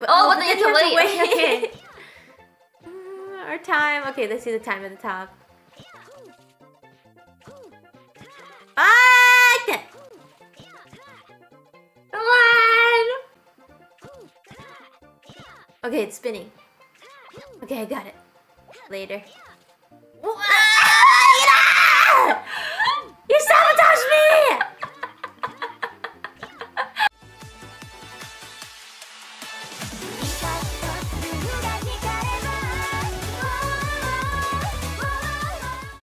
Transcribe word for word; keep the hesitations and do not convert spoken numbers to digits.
But, oh, well, then you have to wait. wait. Okay. uh, our time. Okay, let's see the time at the top. Ah! Come on! Okay, it's spinning. Okay, I got it. Later. What?